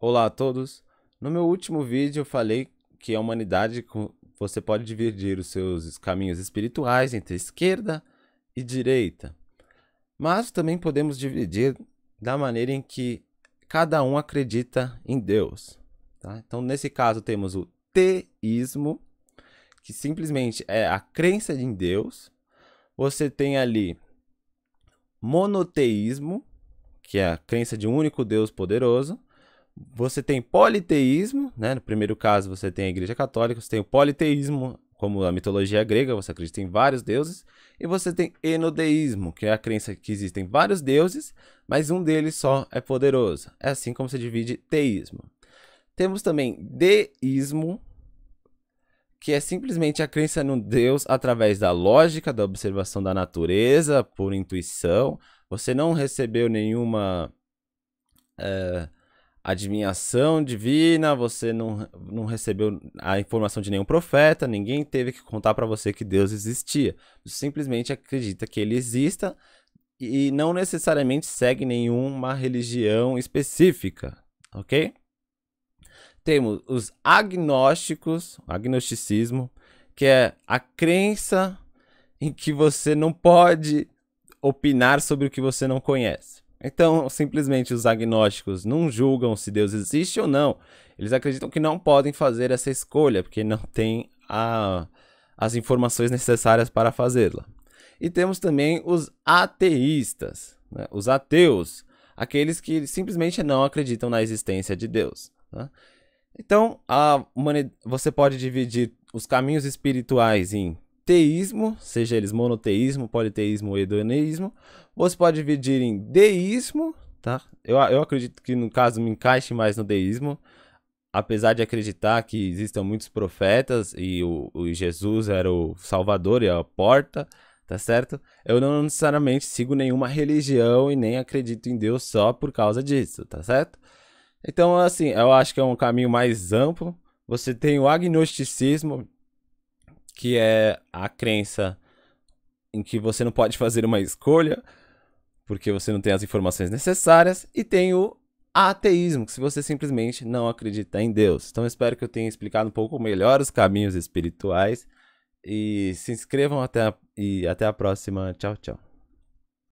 Olá a todos! No meu último vídeo eu falei que a humanidade, você pode dividir os seus caminhos espirituais entre esquerda e direita. Mas também podemos dividir da maneira em que cada um acredita em Deus. Tá? Então, nesse caso, temos o teísmo, que simplesmente é a crença em Deus. Você tem ali monoteísmo, que é a crença de um único Deus poderoso. Você tem politeísmo, né? No primeiro caso você tem a Igreja Católica, você tem o politeísmo, como a mitologia grega, você acredita em vários deuses. E você tem enodeísmo, que é a crença que existem vários deuses, mas um deles só é poderoso. É assim como se divide teísmo. Temos também deísmo, que é simplesmente a crença num Deus através da lógica, da observação da natureza, por intuição. Você não recebeu nenhuma adivinhação divina, você não recebeu a informação de nenhum profeta, ninguém teve que contar para você que Deus existia. Você simplesmente acredita que ele exista e não necessariamente segue nenhuma religião específica, ok? Temos os agnósticos, o agnosticismo, que é a crença em que você não pode opinar sobre o que você não conhece. Então, simplesmente os agnósticos não julgam se Deus existe ou não. Eles acreditam que não podem fazer essa escolha, porque não tem as informações necessárias para fazê-la. E temos também os ateístas, né? Os ateus, aqueles que simplesmente não acreditam na existência de Deus. Né? Então, você pode dividir os caminhos espirituais em teísmo, seja eles monoteísmo, politeísmo ou hedonismo. Você pode dividir em deísmo, tá? Eu acredito que no caso me encaixe mais no deísmo, apesar de acreditar que existam muitos profetas e o Jesus era o Salvador e a porta, tá certo? Eu não necessariamente sigo nenhuma religião e nem acredito em Deus só por causa disso, tá certo? Então, assim, eu acho que é um caminho mais amplo. Você tem o agnosticismo, que é a crença em que você não pode fazer uma escolha porque você não tem as informações necessárias, e tem o ateísmo, que se você simplesmente não acredita em Deus. Então, espero que eu tenha explicado um pouco melhor os caminhos espirituais, e se inscrevam e até a próxima. Tchau, tchau.